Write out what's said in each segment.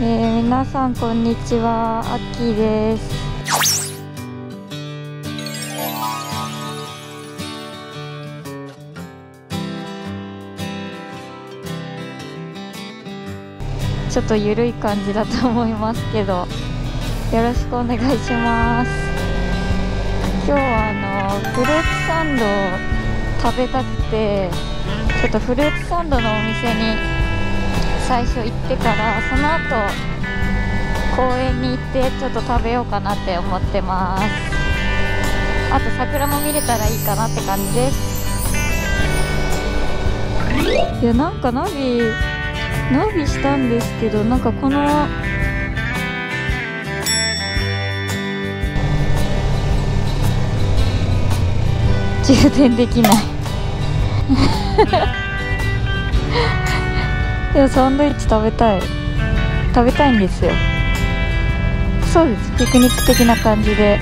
皆さんこんにちは、アッキーです。ちょっとゆるい感じだと思いますけど、よろしくお願いします。今日はフルーツサンドを食べたくて、ちょっとフルーツサンドのお店に最初行ってから、その後公園に行ってちょっと食べようかなって思ってます。あと桜も見れたらいいかなって感じです。いや、なんかナビしたんですけど、なんかこの充電できないでもサンドイッチ食べたいんですよ。そうです、ピクニック的な感じで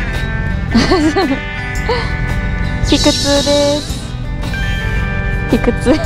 ピクツーです、ピクツー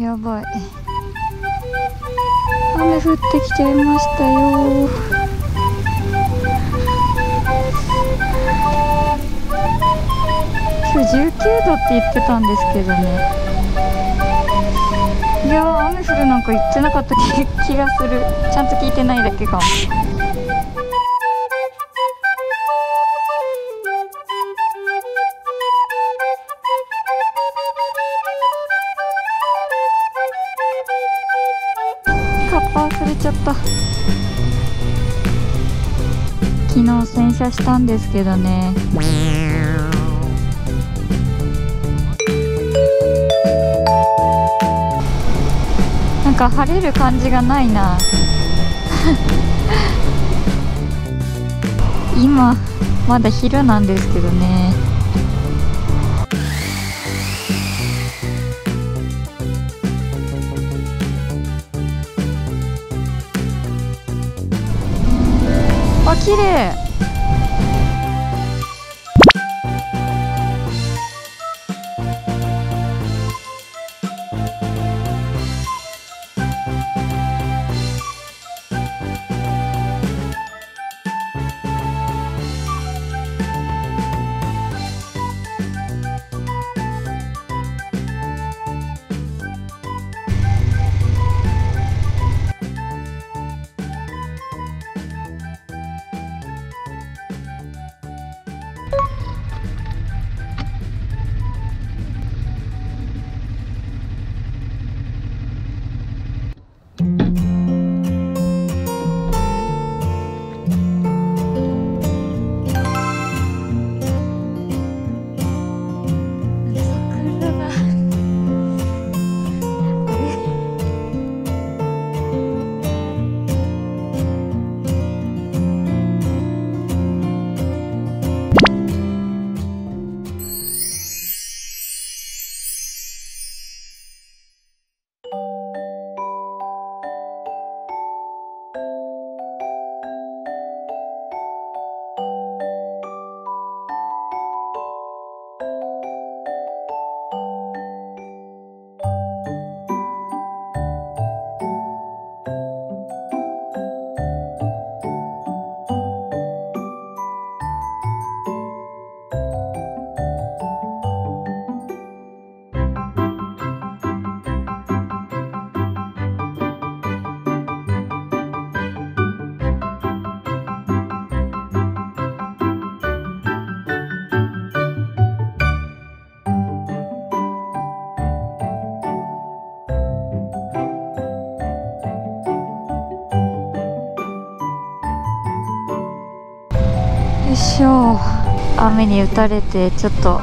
やばい、雨降ってきちゃいましたよ。今日19度って言ってたんですけどね。いやー、雨降るなんか言ってなかった気がする。ちゃんと聞いてないだけかも。昨日洗車したんですけどね、なんか晴れる感じがないな今まだ昼なんですけどね。あ、綺麗。雨に打たれてちょっと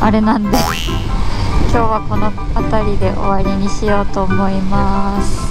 あれなんで今日はこの辺りで終わりにしようと思います。